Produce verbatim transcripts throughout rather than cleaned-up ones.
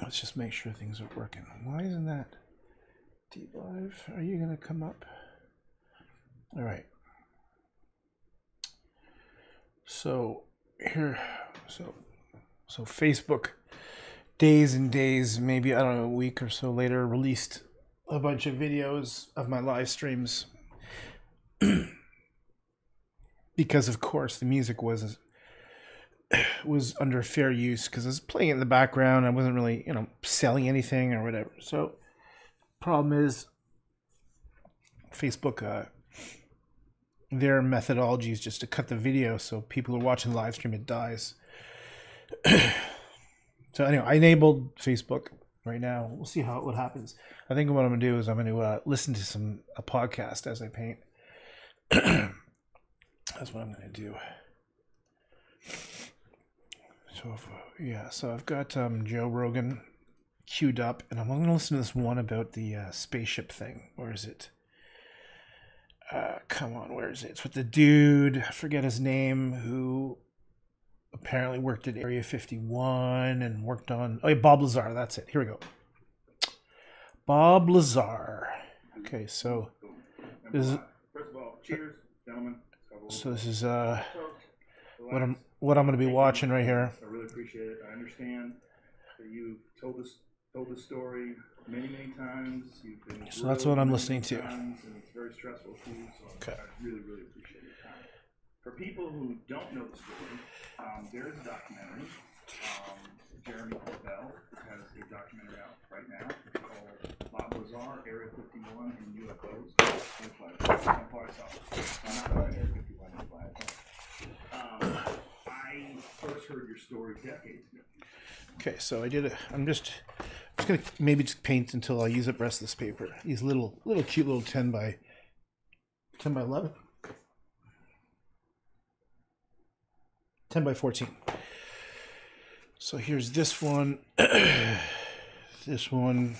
Let's just make sure things are working. Why isn't that deep live? Are you going to come up? All right. So here, so so Facebook, days and days, maybe I don't know, a week or so later, released a bunch of videos of my live streams. Because of course the music was was under fair use, because I was playing it in the background. I wasn't really, you know, selling anything or whatever. So problem is, Facebook, uh, their methodology is just to cut the video so people who are watching live stream, it dies. So anyway, I enabled Facebook right now. We'll see how what happens. I think what I'm gonna do is I'm gonna uh, listen to some a podcast as I paint. That's what I'm gonna do. So if, yeah, so I've got um, Joe Rogan queued up, and I'm gonna listen to this one about the uh, spaceship thing. Where is it? Uh, come on, where is it? It's with the dude, I forget his name, who apparently worked at Area fifty-one and worked on... Oh, yeah, Bob Lazar, that's it. Here we go. Bob Lazar. Okay, so... This is, first of all, cheers, gentlemen. So this is uh, what I'm what I'm going to be watching right here. I really appreciate it. I understand that you've told this, told this story many, many times. You've been so that's what I'm listening to. And it's very stressful too, so okay. I really, really appreciate your time. For people who don't know the story, um, there's a documentary. Um, Jeremy Corbell has a documentary out right now. It's called Bob Lazar, Area fifty-one, and U F Os. I'm sorry, I'm not Area fifty-one, um, I first heard your story decades ago. Okay, so I did it. I'm just, I'm just gonna maybe just paint until I use up the rest of this paper. These little, little cute little ten by eleven. ten by fourteen. So here's this one, this one,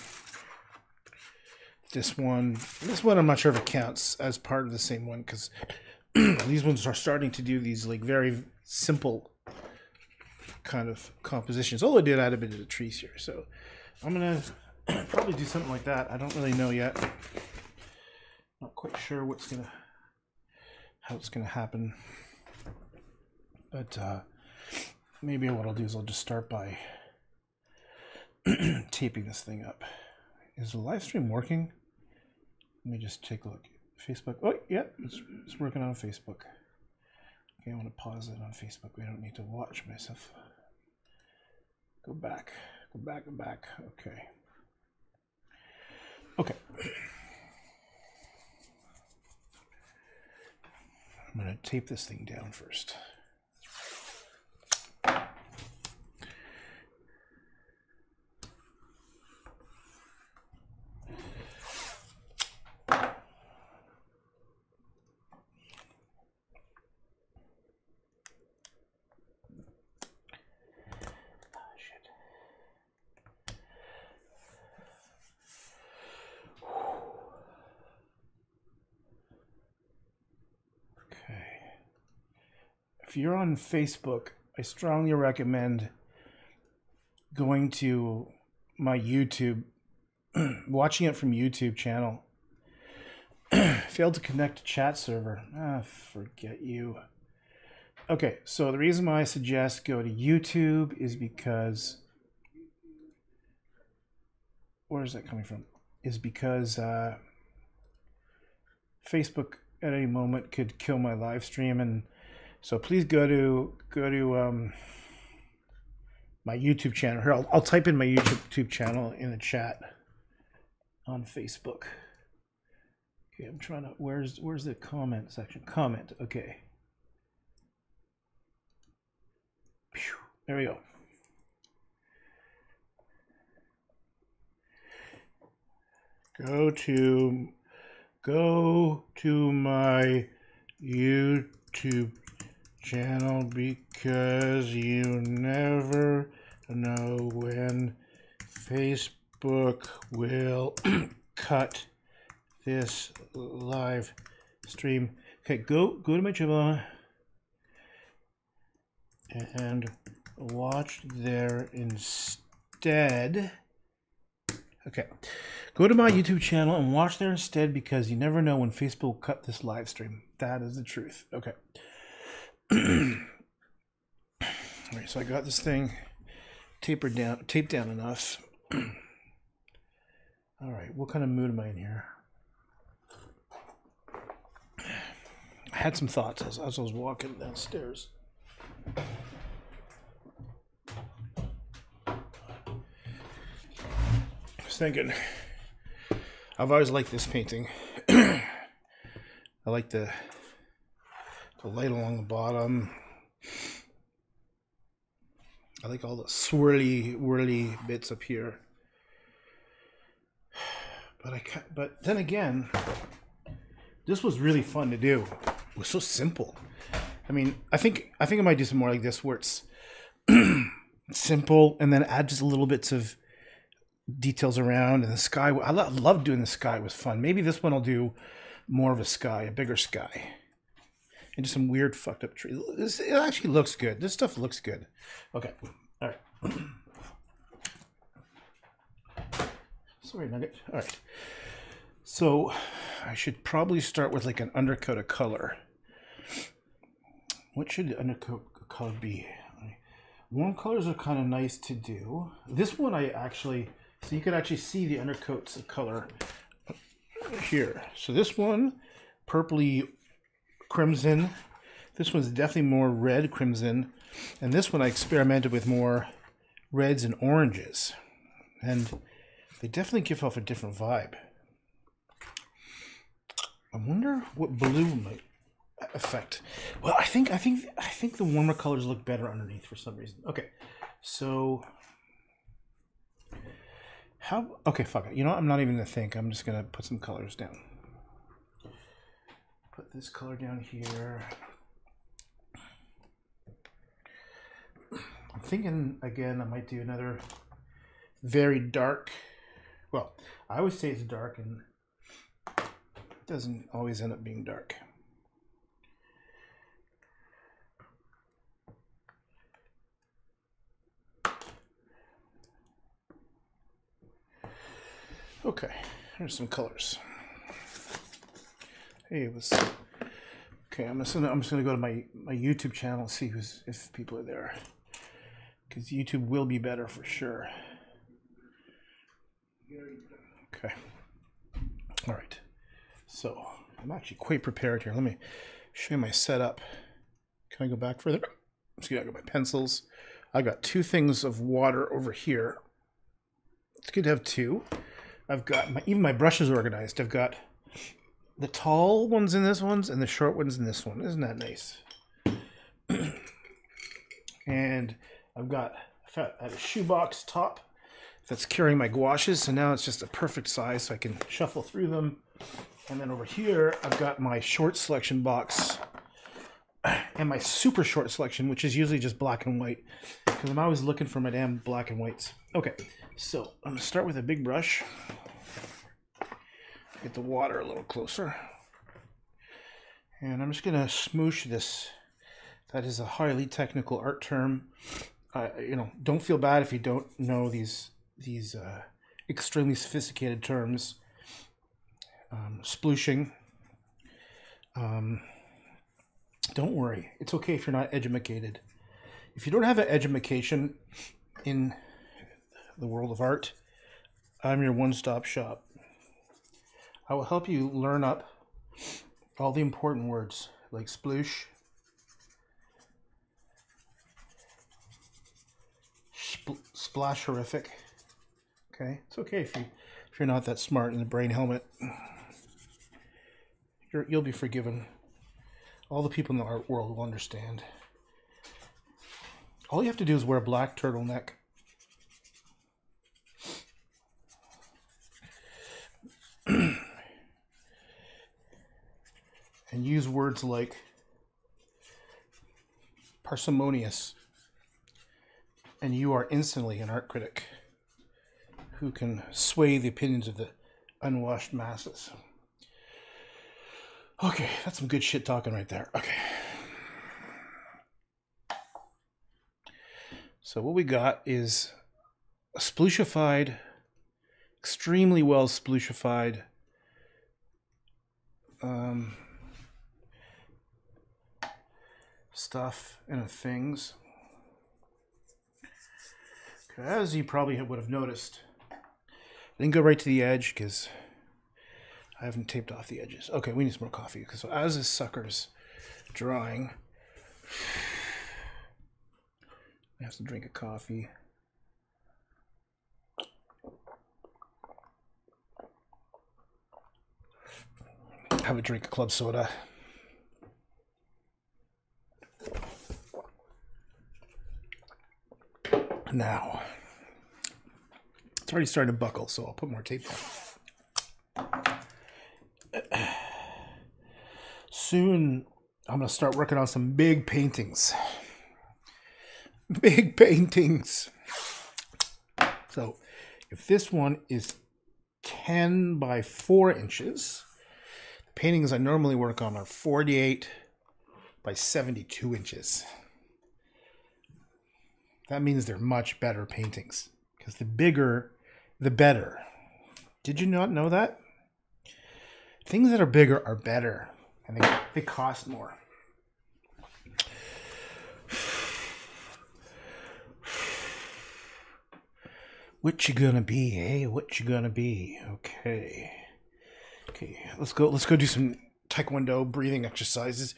this one, this one. I'm not sure if it counts as part of the same one, because these ones are starting to do these like very simple kind of compositions. All I did, I had a bit of the trees here, so I'm gonna probably do something like that. I don't really know yet. Not quite sure what's gonna, how it's gonna happen. But uh, maybe what I'll do is I'll just start by taping this thing up. Is the live stream working? Let me just take a look. Facebook. Oh, yeah, it's, it's working on Facebook. Okay, I want to pause it on Facebook. We don't need to watch myself. Go back. Go back. Go back. Okay. Okay. I'm going to tape this thing down first. If you're on Facebook, I strongly recommend going to my YouTube, watching it from YouTube channel. Failed to connect to chat server. Ah, forget you. Okay, so the reason why I suggest go to YouTube is because, where is that coming from? Is because uh, Facebook at any moment could kill my live stream. And so please go to go to um, my YouTube channel. Here, I'll, I'll type in my YouTube channel in the chat on Facebook. Okay, I'm trying to. Where's where's the comment section? Comment. Okay. There we go. Go to go to my YouTube channel, because you never know when Facebook will cut this live stream. Okay, go go to my channel and watched there instead. Okay, go to my YouTube channel and watch there instead, because you never know when Facebook will cut this live stream. That is the truth. Okay. All right, so I got this thing tapered down, taped down enough. All right, what kind of mood am I in here? I had some thoughts as, as I was walking downstairs. I was thinking, I've always liked this painting. I like the, the light along the bottom. I like all the swirly, whirly bits up here. But I, but then again, this was really fun to do. It was so simple. I mean, I think I think I might do some more like this, where it's simple and then add just little bits of details around. And the sky, I lo- love doing the sky. It was fun. Maybe this one I'll do more of a sky, a bigger sky. And just some weird fucked up tree. This, it actually looks good. This stuff looks good. Okay. All right. Sorry, Nugget. All right. So I should probably start with like an undercoat of color. What should the undercoat of color be? Warm colors are kind of nice to do. This one I actually, so you could actually see the undercoats of color here. So this one, purpley crimson. This one's definitely more red crimson, and this one I experimented with more reds and oranges, and they definitely give off a different vibe. I wonder what blue might affect. Well, I think I think I think the warmer colors look better underneath for some reason. Okay, so how? Okay, fuck it. You know what? I'm not even gonna think. I'm just gonna put some colors down. Put this color down here. I'm thinking again I might do another very dark, well, I always say it's dark and it doesn't always end up being dark. Okay, here's some colors. Hey, it was okay. I'm just gonna I'm just gonna go to my my YouTube channel and see who's if people are there, because YouTube will be better for sure. Okay. All right. So I'm actually quite prepared here. Let me show you my setup. Can I go back further? Excuse me. I got my pencils. I got two things of water over here. It's good to have two. I've got my, even my brushes organized. I've got the tall ones in this ones and the short ones in this one. Isn't that nice? And I've got, I have a shoebox top that's carrying my gouaches, so now it's just a perfect size so I can shuffle through them. And then over here, I've got my short selection box and my super short selection, which is usually just black and white, because I'm always looking for my damn black and whites. Okay, so I'm gonna start with a big brush. Get the water a little closer. And I'm just gonna smoosh this. That is a highly technical art term. Uh, you know, don't feel bad if you don't know these these uh, extremely sophisticated terms. Um, splooshing. Um, don't worry. It's okay if you're not edumacated. If you don't have an edumacation in the world of art, I'm your one-stop shop. I will help you learn up all the important words like sploosh, spl- splasherific. Okay, it's okay if you if you're not that smart in the brain helmet. You're, you'll be forgiven. All the people in the art world will understand. All you have to do is wear a black turtleneck. And use words like parsimonious, and you are instantly an art critic who can sway the opinions of the unwashed masses. Okay, that's some good shit talking right there. Okay. So what we got is a splooshified, extremely well splooshified um, stuff and things. As you probably would have noticed, I didn't go right to the edge because I haven't taped off the edges. Okay, we need some more coffee, because as this sucker's drying, I have to drink a coffee. Have a drink of club soda. Now, it's already starting to buckle, so I'll put more tape on. Soon, I'm going to start working on some big paintings. Big paintings. So, if this one is ten by four inches, the paintings I normally work on are forty-eight by seventy-two inches. That means they're much better paintings, because the bigger, the better. Did you not know that? Things that are bigger are better, and they, they cost more. What you gonna be, eh? What you gonna be? Okay. Okay, let's go, let's go do some Taekwondo breathing exercises.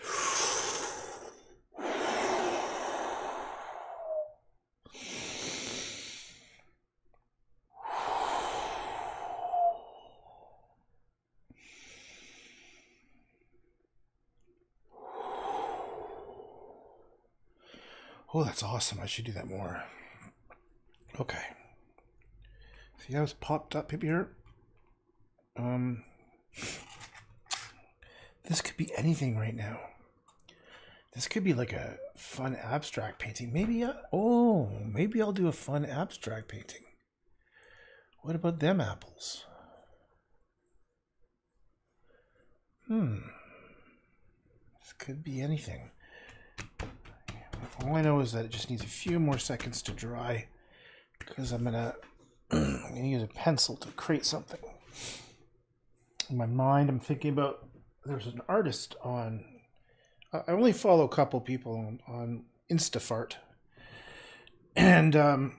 Oh, that's awesome. I should do that more. Okay. See how it's popped up here? Um, this could be anything right now. This could be like a fun abstract painting. Maybe, I, oh, maybe I'll do a fun abstract painting. What about them apples? Hmm. This could be anything. All I know is that it just needs a few more seconds to dry, because I'm gonna, I'm gonna use a pencil to create something. In my mind, I'm thinking about, there's an artist on, I only follow a couple people on, on Instafart, and um,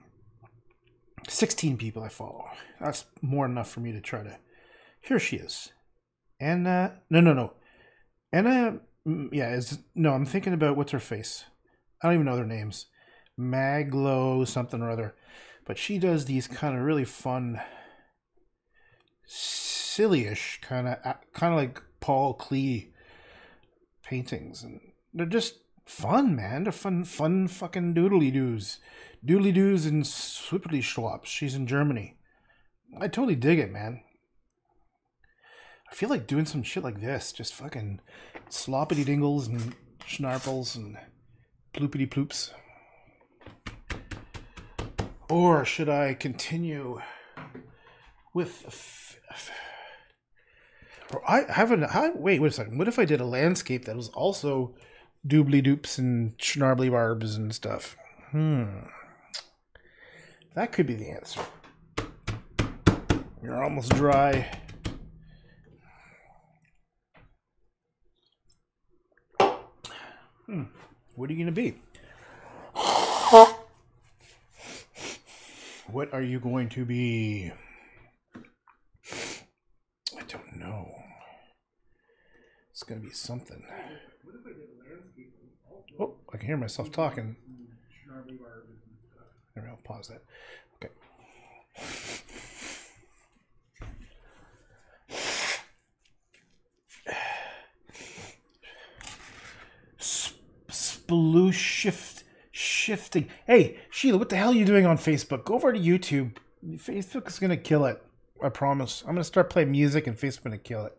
sixteen people I follow. That's more enough for me to try to, here she is. Anna, no, no, no. Anna, yeah, is, no, I'm thinking about, what's her face? I don't even know their names. Maglo something or other. But she does these kind of really fun, silly-ish kind of, kind of like Paul Klee paintings. And they're just fun, man. They're fun, fun fucking doodly-doos. Doodly-doos and swippity-schwops. She's in Germany. I totally dig it, man. I feel like doing some shit like this. Just fucking sloppity-dingles and schnarples and bloopity ploops. Or should I continue with f f or I haven't I, wait wait a second, what if I did a landscape that was also doobly doops and schnarbly barbs and stuff? Hmm that could be the answer. You're almost dry. hmm What are you going to be? What are you going to be? I don't know. It's going to be something. Oh, I can hear myself talking. There, I'll pause that. Okay. Blue shift shifting. Hey, Sheila, what the hell are you doing on Facebook? Go over to YouTube. Facebook is gonna kill it. I promise. I'm gonna start playing music and Facebook's gonna kill it.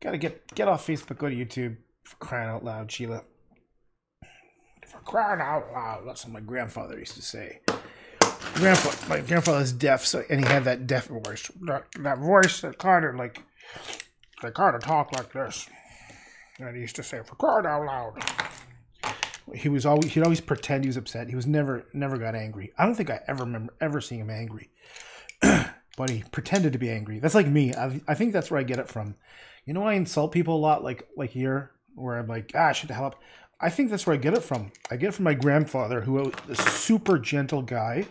Gotta get get off Facebook, go to YouTube. For crying out loud, Sheila. For crying out loud. That's what my grandfather used to say. Grandpa, my grandfather's deaf, so and he had that deaf voice. That, that voice that kind of like they kind of talk like this. And he used to say, for crying out loud. He was always he'd always pretend he was upset. He was never never got angry. I don't think I ever remember ever seeing him angry. But he pretended to be angry. That's like me. I I think that's where I get it from. You know, I insult people a lot, like like here, where I'm like, ah, shut the hell up. I think that's where I get it from. I get it from my grandfather, who was a super gentle guy,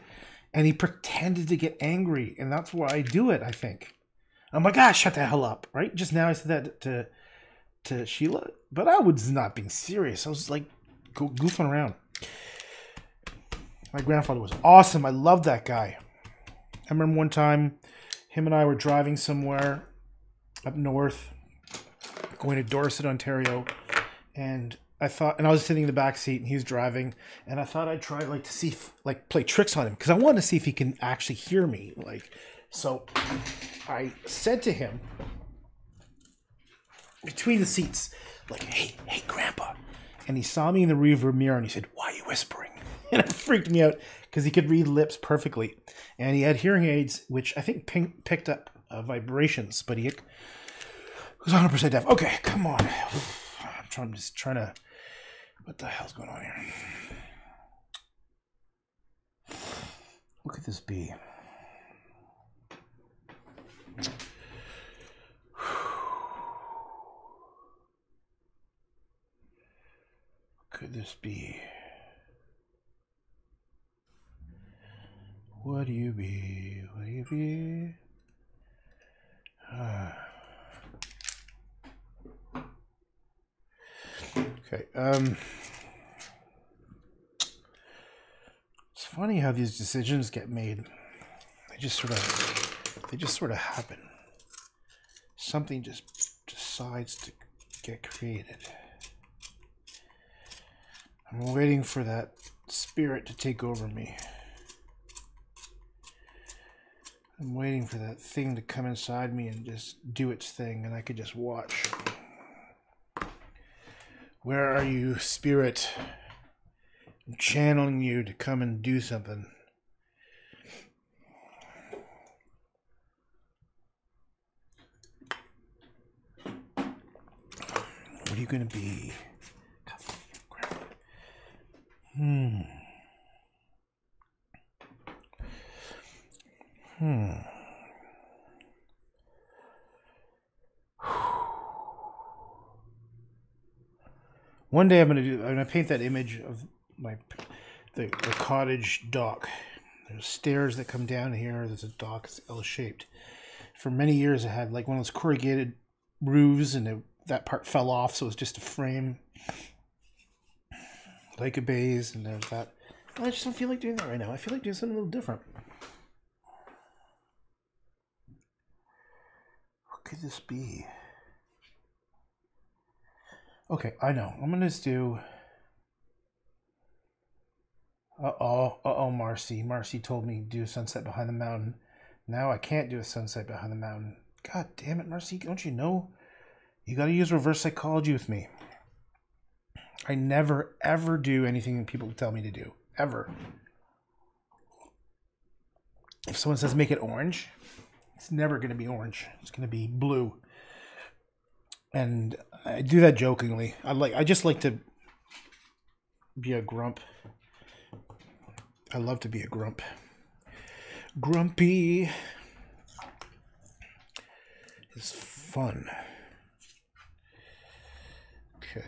and he pretended to get angry, and that's why I do it, I think. I'm like, ah, shut the hell up, right? Just now I said that to to Sheila, but I was not being serious. I was like go, goofing around. My grandfather was awesome. I loved that guy. I remember one time, him and I were driving somewhere up north, going to Dorset, Ontario, and I thought, and I was sitting in the back seat, and he was driving, and I thought I'd try like to see, if, like, play tricks on him, because I wanted to see if he can actually hear me, like. So I said to him between the seats, like, "Hey, hey, Grandpa," and he saw me in the rearview mirror, and he said, "Why are you whispering?" And it freaked me out because he could read lips perfectly. And he had hearing aids, which I think ping, picked up uh, vibrations, but he had, was one hundred percent deaf. Okay, come on. I'm, trying, I'm just trying to... What the hell's going on here? What could this be? What could this be? What do you be? What do you be? Ah. Okay. Um. It's funny how these decisions get made. They just sort of, they just sort of happen. Something just decides to get created. I'm waiting for that spirit to take over me. I'm waiting for that thing to come inside me and just do its thing, and I could just watch. Where are you, spirit? I'm channeling you to come and do something. What are you gonna be? Hmm. Hmm. One day I'm gonna do. I'm gonna paint that image of my the, the cottage dock. There's stairs that come down here. There's a dock. It's L-shaped. For many years, I had like one of those corrugated roofs, and it, that part fell off, so it was just a frame. Lake of Bays, and there's that. I just don't feel like doing that right now. I feel like doing something a little different. Could this be? Okay, I know. I'm gonna just do. Uh oh, uh oh, Marcy. Marcy told me to do a sunset behind the mountain. Now I can't do a sunset behind the mountain. God damn it, Marcy! Don't you know? You gotta use reverse psychology with me. I never ever do anything people tell me to do ever. If someone says make it orange, it's never going to be orange. It's going to be blue. And I do that jokingly. I like. I just like to be a grump. I love to be a grump. Grumpy is fun. Okay.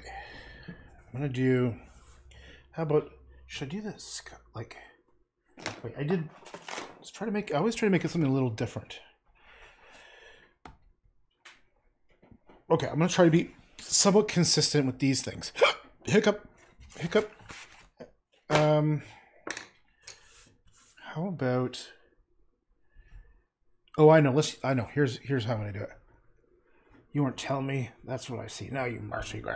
I'm going to do... How about... Should I do this? Like... Wait, I did... Let's try to make... I always try to make it something a little different. Okay, I'm going to try to be somewhat consistent with these things. Hiccup. Hiccup. Um, how about... Oh, I know. Let's. I know. Here's here's how I'm going to do it. You weren't telling me. That's what I see. Now you, Marcy. What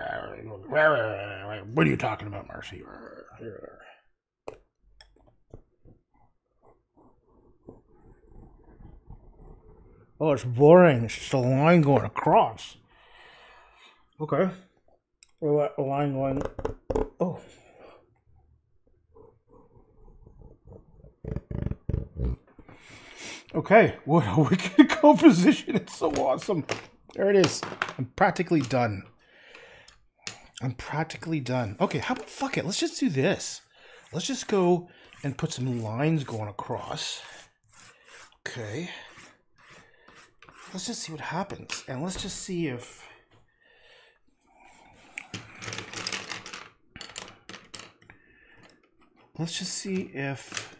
are you talking about, Marcy? Oh, it's boring. It's just a line going across. Okay. Or a line going... Oh. Okay. What a wicked composition. It's so awesome. There it is. I'm practically done. I'm practically done. Okay, how about, fuck it, let's just do this. Let's just go and put some lines going across. Okay. Let's just see what happens. And let's just see if... Let's just see if...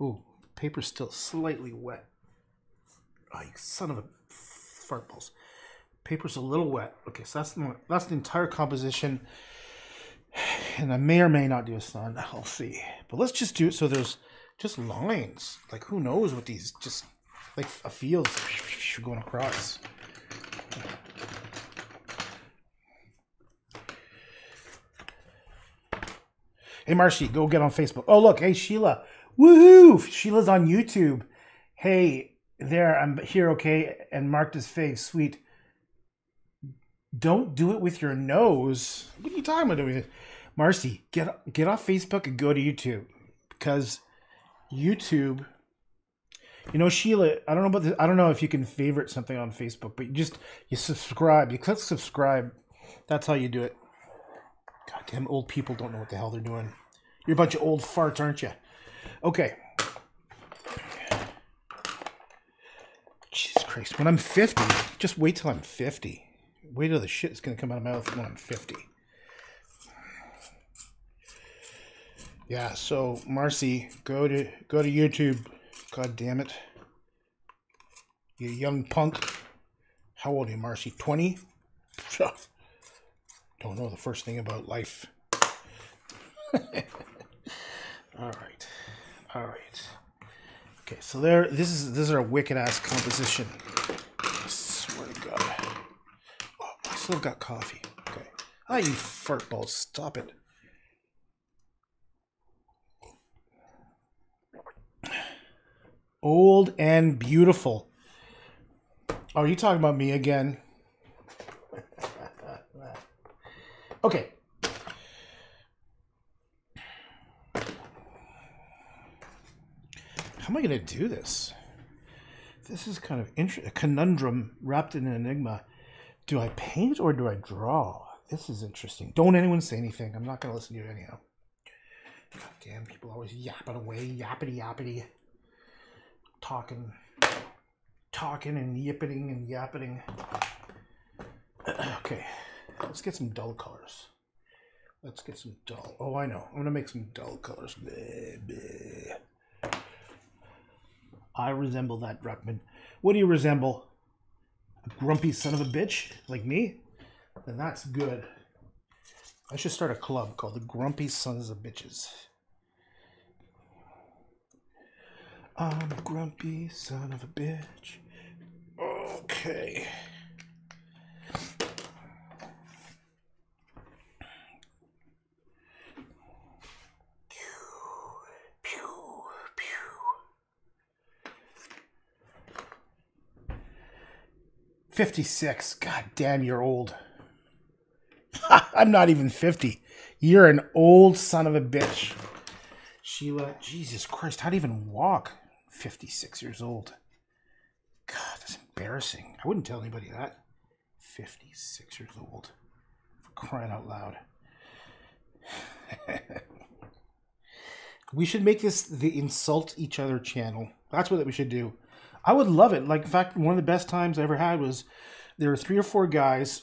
Ooh, paper's still slightly wet. Oh, you son of a fart balls. Paper's a little wet. Okay, so that's the, that's the entire composition. And I may or may not do a sun. I'll see. But let's just do it so there's just lines. Like, who knows what these... Just, like, a field going across. Hey, Marcy, go get on Facebook. Oh, look. Hey, Sheila. Woohoo! Sheila's on YouTube. Hey, there. I'm here, okay? And marked as fave. Sweet. Don't do it with your nose. What are you talking about doing? Marcy, get, get off Facebook and go to YouTube. Because YouTube... You know, Sheila, I don't know about this. I don't know if you can favorite something on Facebook, but you just, you subscribe. You click subscribe. That's how you do it. Goddamn old people don't know what the hell they're doing. You're a bunch of old farts, aren't you? Okay. Jesus Christ. When I'm fifty, just wait till I'm fifty. Wait till the shit is going to come out of my mouth when I'm fifty. Yeah, so, Marcy, go to go to YouTube. God damn it. You young punk. How old are you, Marcy? twenty? Don't know the first thing about life. All right, all right. Okay, so there. This is this is our wicked ass composition. I swear to God. Oh, I still got coffee. Okay. Ah, you fartballs! Stop it. Old and beautiful. Oh, are you talking about me again? Okay. How am I going to do this? This is kind of interesting. A conundrum wrapped in an enigma. Do I paint or do I draw? This is interesting. Don't anyone say anything. I'm not going to listen to it anyhow. Goddamn, people always yapping away. Yappity, yappity. Talking. Talking and yipping and yapping. Okay. Let's get some dull colors. Let's get some dull. Oh, I know. I'm going to make some dull colors. Baby. I resemble that, Druckman. What do you resemble? A grumpy son of a bitch like me? Then that's good. I should start a club called the Grumpy Sons of Bitches. I'm a grumpy son of a bitch. Okay. fifty-six. God damn, you're old. I'm not even fifty. You're an old son of a bitch. Sheila, Jesus Christ, how do you even walk? fifty-six years old. God, that's embarrassing. I wouldn't tell anybody that. fifty-six years old. For crying out loud. We should make this the Insult Each Other channel. That's what we should do. I would love it. Like, in fact, one of the best times I ever had was there were three or four guys.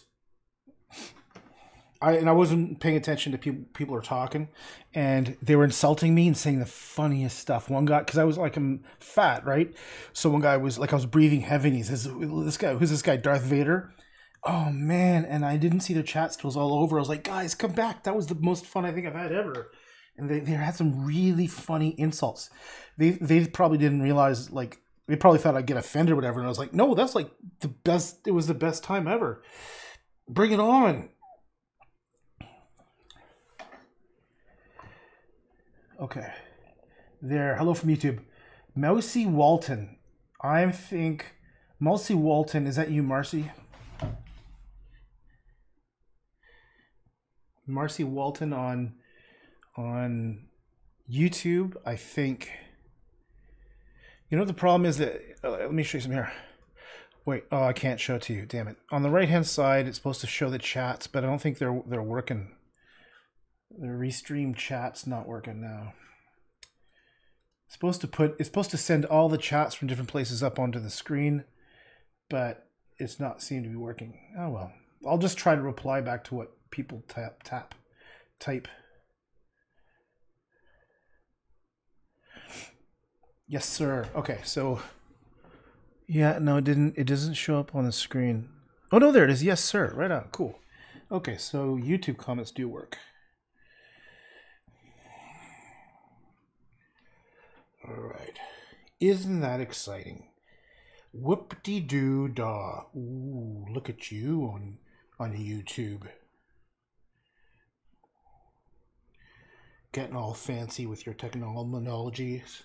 I and I wasn't paying attention to people. People are talking, and they were insulting me and saying the funniest stuff. One guy, because I was like, I'm fat, right? So one guy was like, I was breathing heavy. And he says, "This guy, who's this guy? Darth Vader." Oh man! And I didn't see their chat stools all over. I was like, guys, come back. That was the most fun I think I've had ever. And they they had some really funny insults. They they probably didn't realize like. They probably thought I'd get offended or whatever. And I was like, no, that's like the best. It was the best time ever. Bring it on. Okay. There. Hello from YouTube. Mousy Walton. I think Mousy Walton. Is that you, Marcy? Marcy Walton on, on YouTube, I think. You know, the problem is that, uh, let me show you some here. Wait, oh, I can't show it to you. Damn it. On the right-hand side, it's supposed to show the chats, but I don't think they're they're working. The restream chat's not working now. It's supposed to put it's supposed to send all the chats from different places up onto the screen, but it's not seem to be working. Oh well. I'll just try to reply back to what people tap tap type. Yes, sir. Okay, so yeah, no, it didn't. It doesn't show up on the screen. Oh, no, there it is. Yes, sir. Right on. Cool. Okay, so YouTube comments do work. All right. Isn't that exciting? Whoop-de-doo-da. Ooh, look at you on, on YouTube. Getting all fancy with your technologies.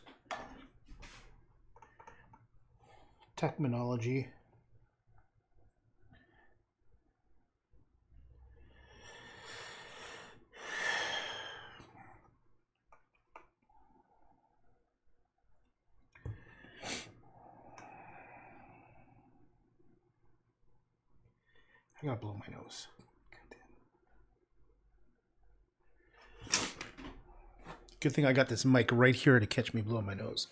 Technology. I gotta blow my nose. Goddamn. Good thing I got this mic right here to catch me blowing my nose.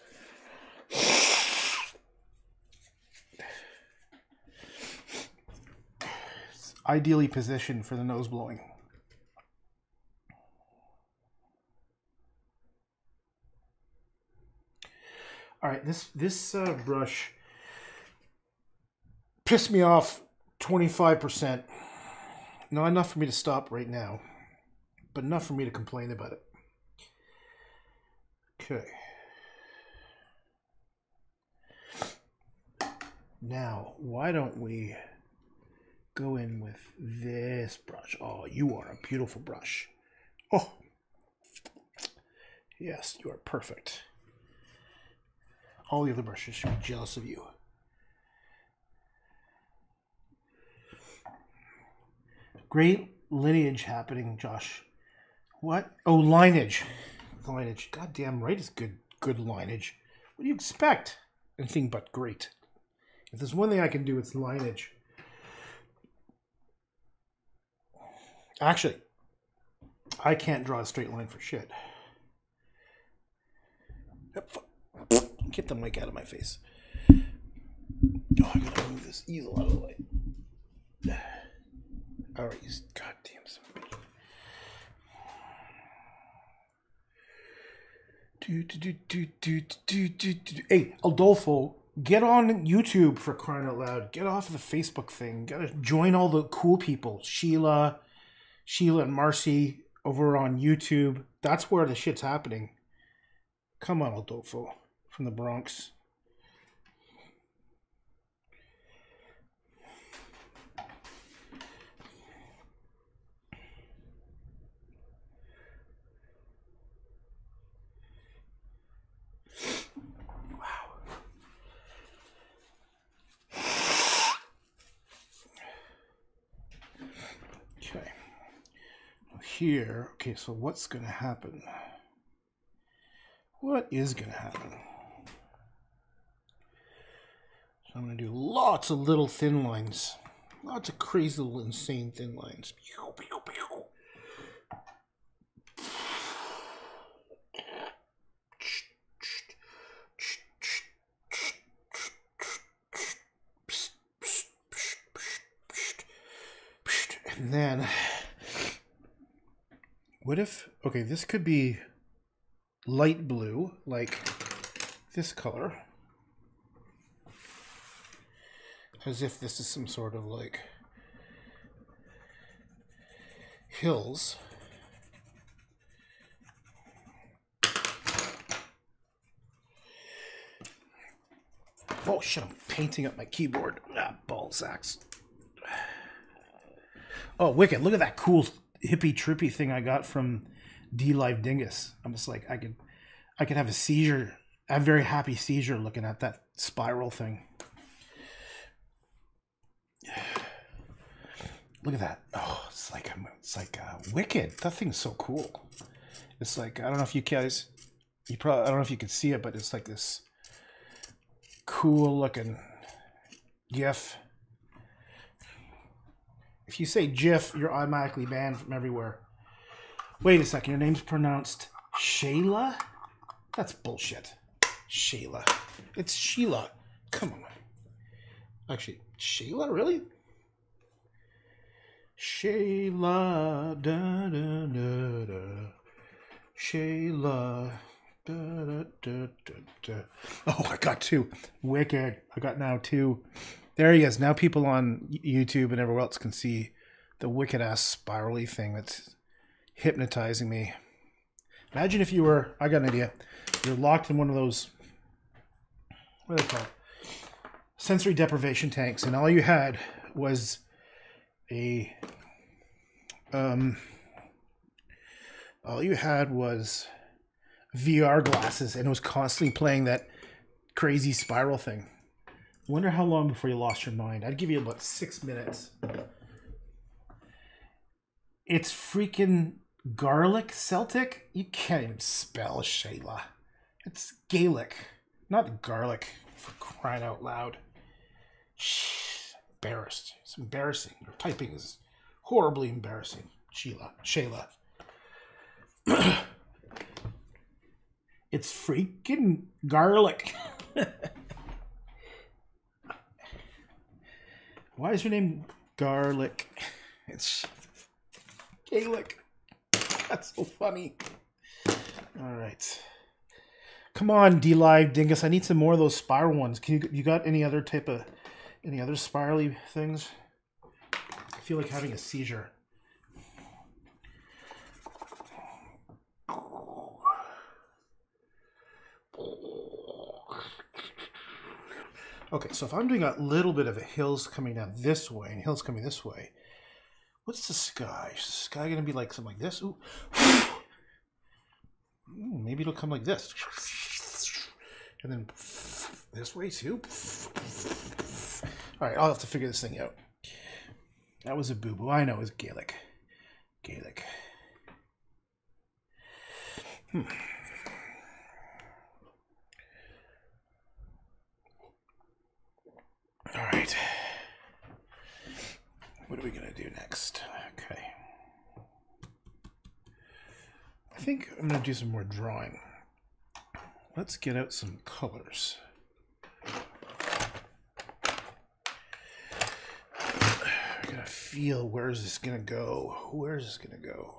Ideally positioned for the nose blowing. All right, this this uh, brush pissed me off twenty-five percent. Not enough for me to stop right now, but enough for me to complain about it. Okay. Now, why don't we go in with this brush. Oh, you are a beautiful brush. Oh, yes, you are perfect. All the other brushes should be jealous of you. Great lineage happening, Josh. What? Oh, lineage. Lineage. Goddamn right is good, good lineage. What do you expect? Anything but great. If there's one thing I can do, it's lineage. Actually, I can't draw a straight line for shit. Get the mic out of my face. Oh, I gotta move this easel out of the way. All right, you goddamn son of a bitch. Do, do, do, do, do, do, do, do. Hey, Adolfo, get on YouTube for crying out loud. Get off the Facebook thing. Gotta join all the cool people. Sheila. Sheila and Marcy over on YouTube. That's where the shit's happening. Come on, Adolfo from the Bronx. Here, okay, so what's gonna happen? What is gonna happen? So I'm gonna do lots of little thin lines, lots of crazy little insane thin lines. And then what if, okay, this could be light blue, like this color, as if this is some sort of like hills. Oh shit, I'm painting up my keyboard. Ah, ballsacks. Oh, wicked, look at that cool hippie trippy thing I got from D Live Dingus. I'm just like, I could I could have a seizure, a very happy seizure looking at that spiral thing. Look at that. Oh, it's like I'm it's like uh, wicked. That thing's so cool. It's like, I don't know if you guys you probably I don't know if you can see it, but it's like this cool looking GIF. If you say GIF, you're automatically banned from everywhere. Wait a second, your name's pronounced Shayla? That's bullshit. Shayla. It's Sheila. Come on. Actually, Shayla? Really? Shayla, da da da da. Shayla, da da da da da. Oh, I got two. Wicked. I got now two. There he is. Now people on YouTube and everywhere else can see the wicked ass spirally thing that's hypnotizing me. Imagine if you were, I got an idea. You're locked in one of those, what are they called? Sensory deprivation tanks, and all you had was a, um, all you had was V R glasses, and it was constantly playing that crazy spiral thing. Wonder how long before you lost your mind. I'd give you about six minutes. It's freaking garlic Celtic. You can't even spell Shayla. It's Gaelic, not garlic, for crying out loud. Shh, embarrassed. It's embarrassing. Your typing is horribly embarrassing. Sheila. Shayla. It's freaking garlic. Why is your name Garlic? It's Gaelic. That's so funny. All right. Come on, D-Live Dingus. I need some more of those spiral ones. Can you, you got any other type of, any other spirally things? I feel like having a seizure. Okay, so if I'm doing a little bit of a hills coming down this way and hills coming this way, what's the sky? Is the sky going to be like something like this? Ooh. Ooh, maybe it'll come like this. And then this way too. All right, I'll have to figure this thing out. That was a boo-boo. I know, it was Gaelic. Gaelic. Hmm. All right, what are we going to do next? Okay. I think I'm going to do some more drawing. Let's get out some colors. I'm going to feel, where is this going to go? Where is this going to go?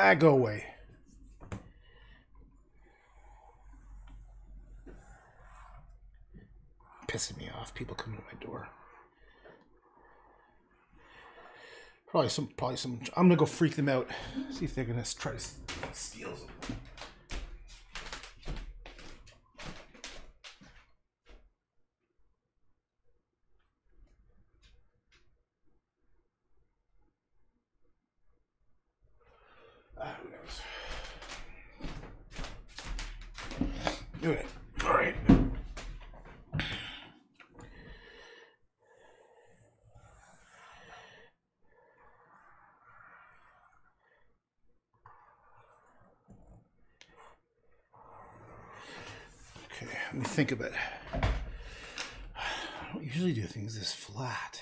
Ah, go away. Pissing me off. People coming to my door. Probably some. Probably some. I'm gonna go freak them out. See if they're gonna try to steal something. Think of it. I don't usually do things this flat.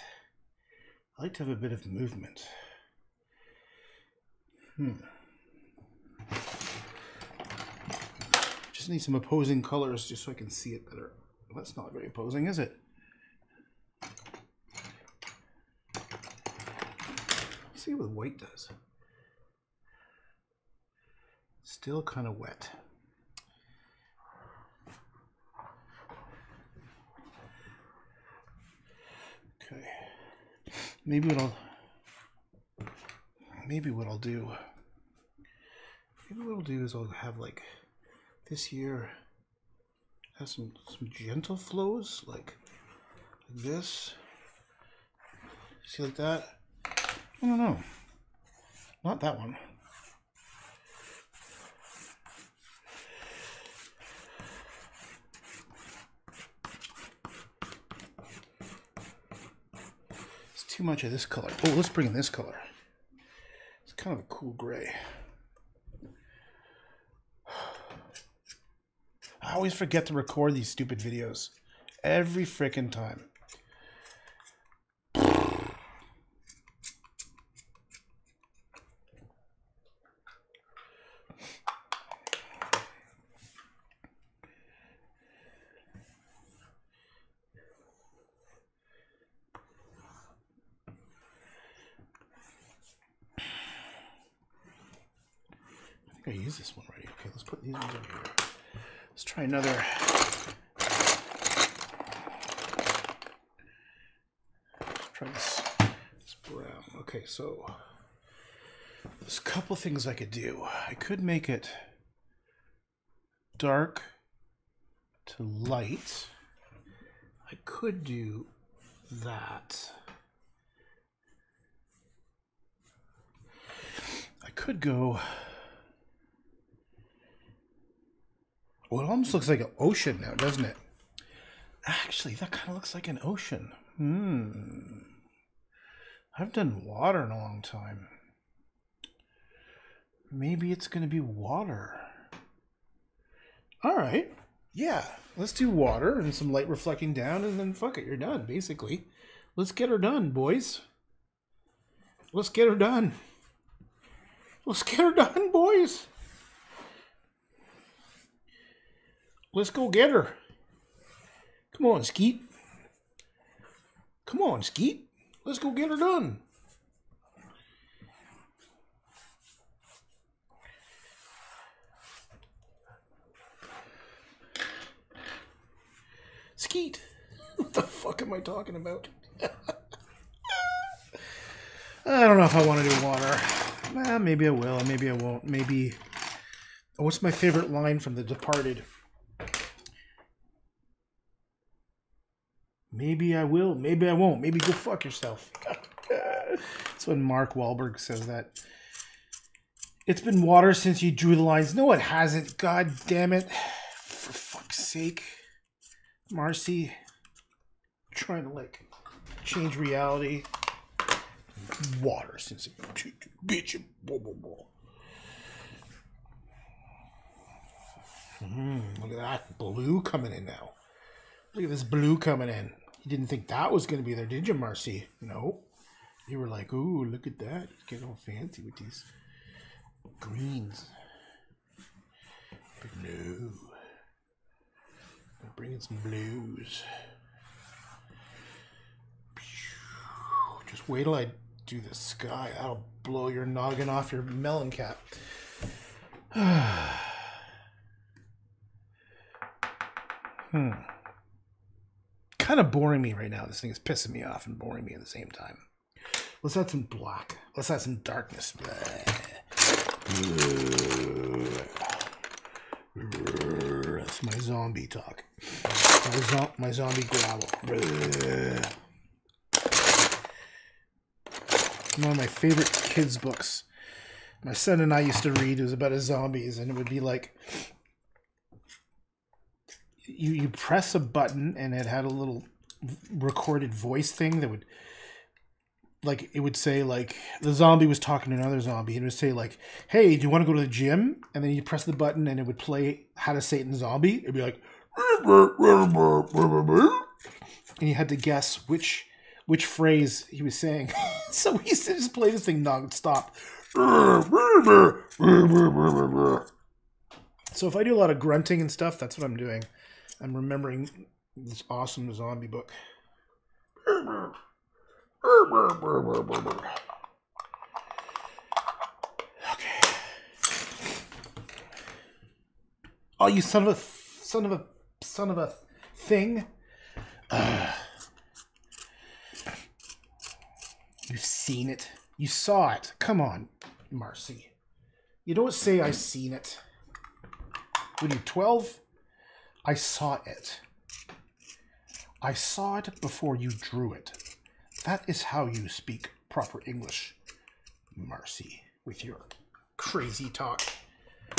I like to have a bit of movement. Hmm. Just need some opposing colors just so I can see it better. Well, that's not very opposing, is it? Let's see what white does. Still kind of wet. Maybe what I'll, maybe what I'll do, maybe what I'll do is I'll have like this here, have some, some gentle flows like, like this, see like that, I don't know, not that one. too much of this color. Oh, let's bring in this color. It's kind of a cool gray. I always forget to record these stupid videos. Every frickin' time. I use this one right here. Okay, let's put these ones over here. Let's try another. Let's try this, this brown. Okay, so there's a couple things I could do. I could make it dark to light. I could do that. I could go. Well, it almost looks like an ocean now, doesn't it? Actually, that kind of looks like an ocean. Hmm. I haven't done water in a long time. Maybe it's going to be water. All right. Yeah. Let's do water and some light reflecting down, and then fuck it. You're done, basically. Let's get her done, boys. Let's get her done. Let's get her done, boys. Let's go get her. Come on, Skeet. Come on, Skeet. Let's go get her done. Skeet. What the fuck am I talking about? I don't know if I want to do water. Well, maybe I will. Maybe I won't. Maybe. Oh, what's my favorite line from The Departed? Maybe I will. Maybe I won't. Maybe go fuck yourself. That's when Mark Wahlberg says that. It's been water since you drew the lines. No, it hasn't. God damn it. For fuck's sake. Marcy. Trying to, like, change reality. Water since it... Bitch. Blah, blah, blah. Mm, look at that. Blue coming in now. Look at this blue coming in. You didn't think that was going to be there, did you, Marcy? No. You were like, ooh, look at that. Get all fancy with these greens. But no. Bring in some blues. Just wait till I do the sky. That'll blow your noggin off your melon cap. hmm. Kind of boring me right now. This thing is pissing me off and boring me at the same time. Let's add some black. Let's add some darkness. That's my zombie talk. My, zo my zombie growl. One of my favorite kids' books my son and I used to read, it was about zombies, and it would be like, You, you press a button and it had a little recorded voice thing that would, like, it would say, like, the zombie was talking to another zombie and it would say, like, hey, do you want to go to the gym? And then you press the button and it would play How to Satan Zombie. It'd be like, and you had to guess which which phrase he was saying. So we used to just play this thing non-stop. So if I do a lot of grunting and stuff, that's what I'm doing. I'm remembering this awesome zombie book. Okay. Oh, you son of a son of a son of a thing! Uh, you've seen it. You saw it. Come on, Marcy. You don't say I've seen it. What are you, twelve? I saw it. I saw it before you drew it. That is how you speak proper English, Marcy, with your crazy talk.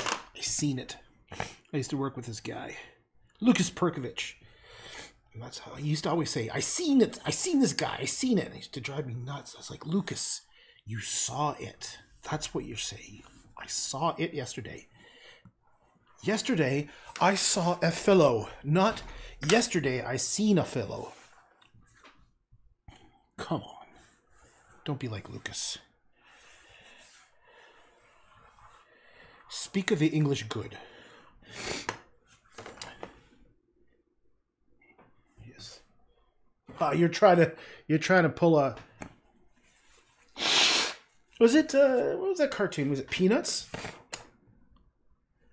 I seen it. I used to work with this guy, Lucas Perkovich. And that's how I used to always say, I seen it, I seen this guy, I seen it. And it used to drive me nuts. I was like, Lucas, you saw it. That's what you're saying. I saw it yesterday. Yesterday, I saw a fellow. Not yesterday, I seen a fellow. Come on. Don't be like Lucas. Speak of the English good. Yes. Oh, you're trying to you're trying to pull a. Was it uh, what was that cartoon? Was it Peanuts?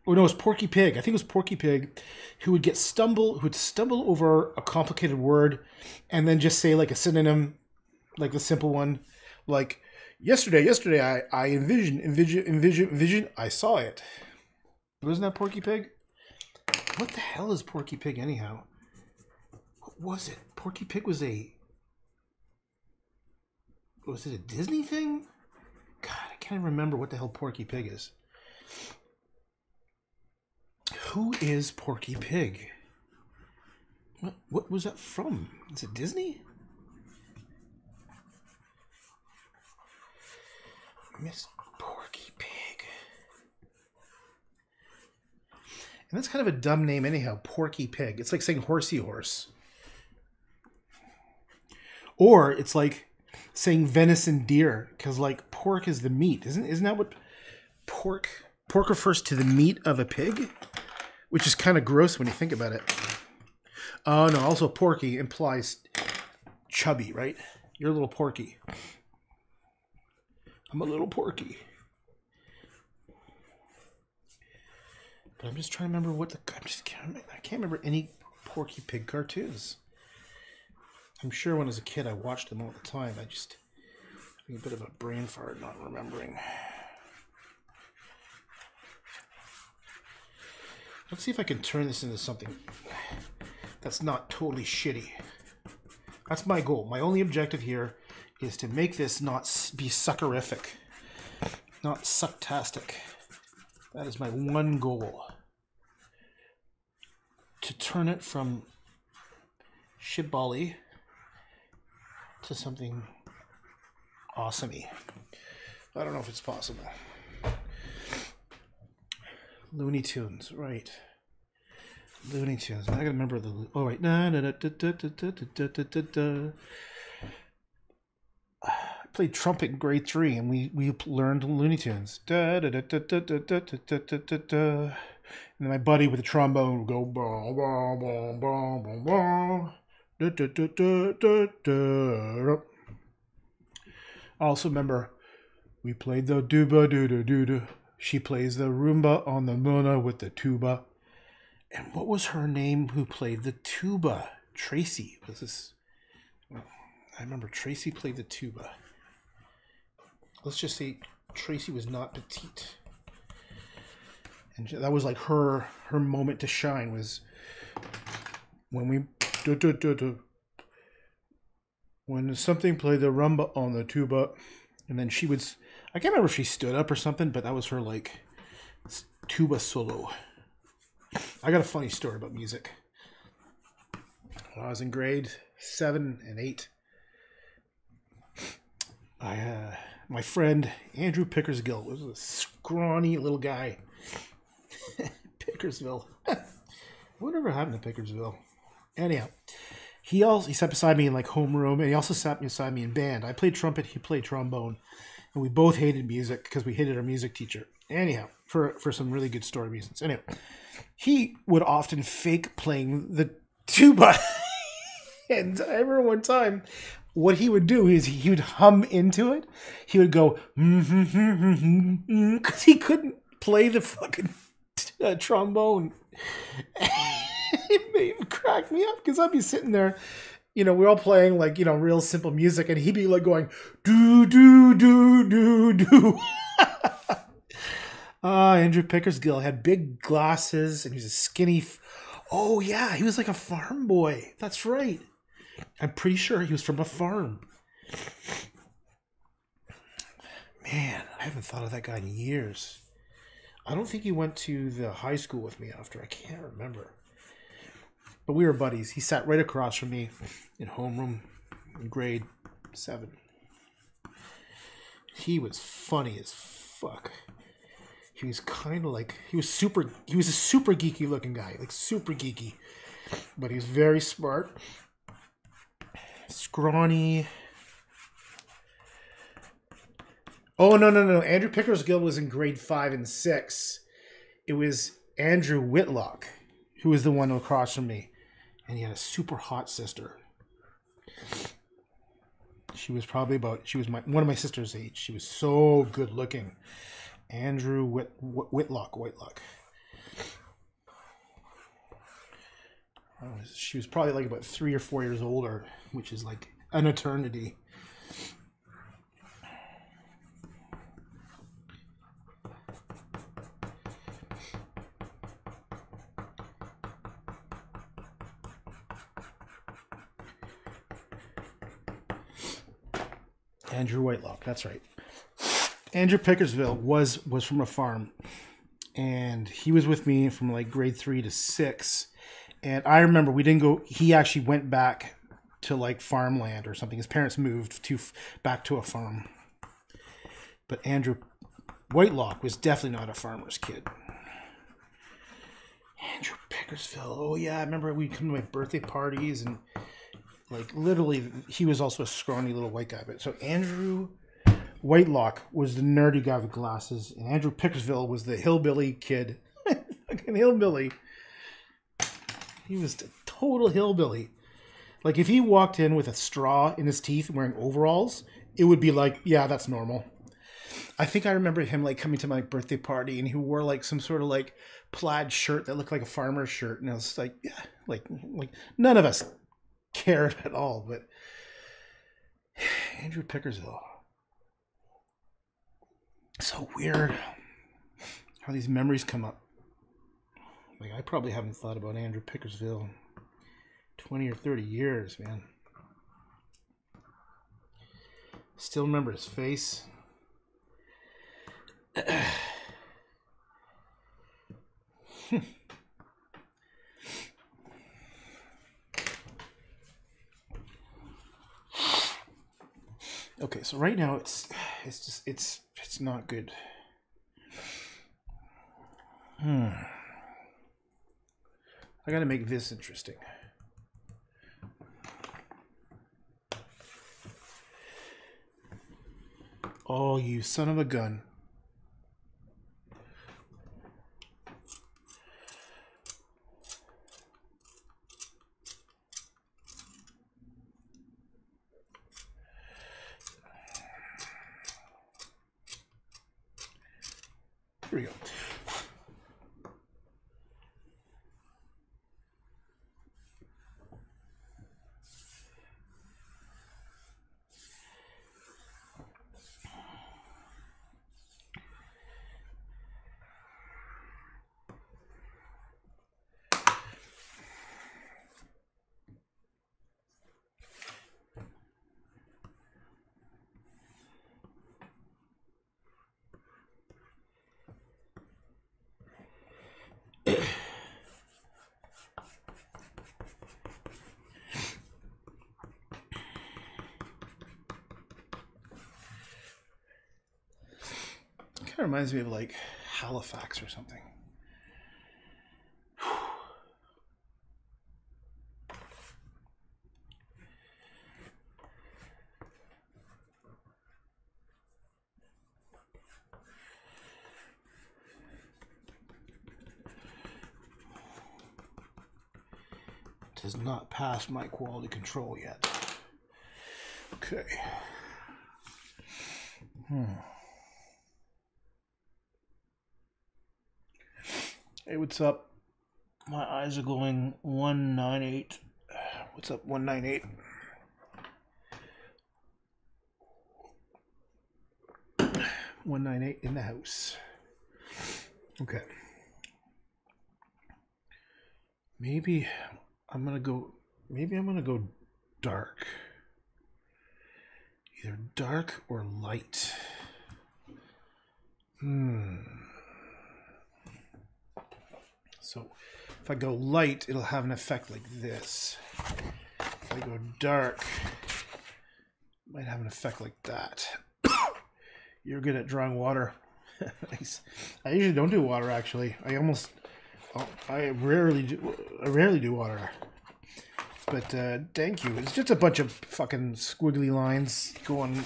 Oh no, it was Porky Pig. I think it was Porky Pig, who would get stumble, who would stumble over a complicated word, and then just say like a synonym, like the simple one, like yesterday. Yesterday, I I envisioned, envision, envision, envision. I saw it. Wasn't that Porky Pig? What the hell is Porky Pig anyhow? What was it? Porky Pig was a. Was it a Disney thing? God, I can't even remember what the hell Porky Pig is. Who is Porky Pig? What, what was that from? Is it Disney? Miss Porky Pig. And that's kind of a dumb name anyhow, Porky Pig. It's like saying horsey horse. Or it's like saying venison deer, because like pork is the meat. Isn't, isn't that what pork... Pork refers to the meat of a pig, which is kind of gross when you think about it. Oh, no. Also, porky implies chubby, right? You're a little porky. I'm a little porky. But I'm just trying to remember what the... I just can't, I can't remember any Porky Pig cartoons. I'm sure when I was a kid, I watched them all the time. I just... I'm a bit of a brain fart not remembering. Let's see if I can turn this into something that's not totally shitty. That's my goal. My only objective here is to make this not be suckerific, not sucktastic. That is my one goal. To turn it from shibboleth to something awesome-y. I don't know if it's possible. Looney Tunes, right. Looney Tunes. I gotta remember the... Oh, right. Na, na, na, da, da, da, da, da, da, da. I played trumpet in grade three, and we, we learned Looney Tunes. Da, da, da, da, da, da, da, da, da, da. And then my buddy with the trombone would go... Bah, bah, bah, bah, bah, bah. Da, da, da, da, da, da. I also remember we played the doo-ba-doo-doo-doo-doo. She plays the Roomba on the Mona with the tuba. And what was her name who played the tuba? Tracy. Was this? I remember Tracy played the tuba. Let's just say Tracy was not petite. And that was like her her moment to shine was when we do, do, do, do, when something played the rumba on the tuba, and then she would. I can't remember if she stood up or something, but that was her, like, tuba solo. I got a funny story about music. When I was in grade seven and eight, I, uh, my friend Andrew Pickersgill was a scrawny little guy. Pickersville. Whatever happened to Pickersville? Anyhow, he also he sat beside me in, like, homeroom, and he also sat beside me in band. I played trumpet, he played trombone. And we both hated music because we hated our music teacher. Anyhow, for, for some really good story reasons. Anyhow, he would often fake playing the tuba. And I remember one time, what he would do is he would hum into it. He would go, mm-hmm, mm-hmm, mm-hmm, because he couldn't play the fucking uh, trombone. It made him crack me up because I'd be sitting there. You know, we're all playing, like, you know, real simple music, and he'd be, like, going, do, do, do, do, do. uh, Andrew Pickersgill had big glasses, and he was a skinny... F oh, yeah, he was like a farm boy. That's right. I'm pretty sure he was from a farm. Man, I haven't thought of that guy in years. I don't think he went to the high school with me after. I can't remember. But we were buddies. He sat right across from me in homeroom in grade seven. He was funny as fuck. He was kind of like, he was super, he was a super geeky looking guy, like super geeky. But he was very smart. Scrawny. Oh, no, no, no. Andrew Pickersgill was in grade five and six. It was Andrew Whitlock who was the one across from me. And he had a super hot sister. She was probably about, she was my, one of my sister's age. She was so good looking. Andrew Whit, Whit, Whitlock, Whitlock. I don't know, she was probably like about three or four years older, which is like an eternity. Andrew Whitlock, that's right. Andrew Pickersgill was was from a farm, and he was with me from like grade three to six. And I remember we didn't go. He actually went back to like farmland or something. His parents moved to back to a farm. But Andrew Whitlock was definitely not a farmer's kid. Andrew Pickersgill. Oh yeah, I remember we'd come to my birthday parties and like literally he was also a scrawny little white guy. But so Andrew Whitlock was the nerdy guy with glasses, and Andrew Pickersgill was the hillbilly kid. Fucking hillbilly. He was a total hillbilly. Like, if he walked in with a straw in his teeth wearing overalls, it would be like, yeah, that's normal. I think I remember him, like, coming to my birthday party, and he wore, like, some sort of, like, plaid shirt that looked like a farmer's shirt. And I was like, yeah, like, like none of us cared at all. But Andrew Pickersgill. So weird how these memories come up. Like, I probably haven't thought about Andrew Pickersgill in twenty or thirty years, man. Still remember his face. Okay, so right now it's it's just it's it's not good. Hmm. I gotta make this interesting. Oh, you son of a gun. Here we go. Kind of reminds me of like Halifax or something. Does not pass my quality control yet. Okay. Hmm. Hey, what's up? My eyes are going one ninety-eight. What's up, one ninety-eight? one ninety-eight in the house. Okay. Maybe I'm gonna go. Maybe I'm gonna go dark. Either dark or light. Hmm. So If I go light, it'll have an effect like this. If I go dark, it might have an effect like that. You're good at drawing water. Nice. I usually don't do water, actually. I almost, oh, I rarely do, I rarely do water. But uh, thank you. It's just a bunch of fucking squiggly lines going.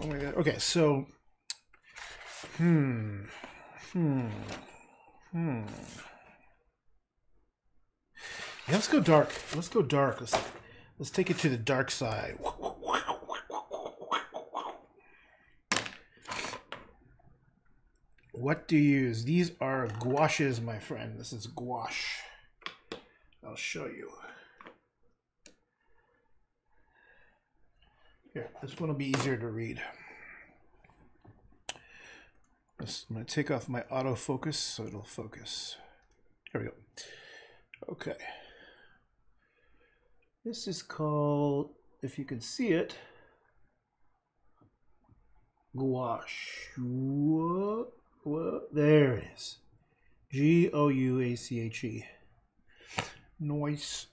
Oh my god. Okay, so. Hmm. Hmm. Hmm. Yeah, let's go dark. Let's go dark. Let's let's take it to the dark side. What do you use? These are gouaches, my friend. This is gouache. I'll show you. Here, this one will be easier to read. I'm going to take off my autofocus so it'll focus. Here we go. Okay. This is called, if you can see it, gouache. There it is. G O U A C H E. Noise.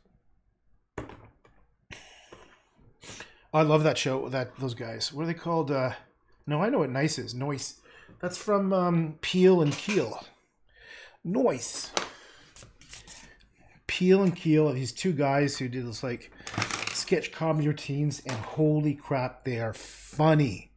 I love that show, that those guys. What are they called? Uh, no, I know what nice is. Noise. That's from um, Peele and Keel. Noise. Peele and Keel are these two guys who did this like sketch comedy routines, and holy crap, they are funny.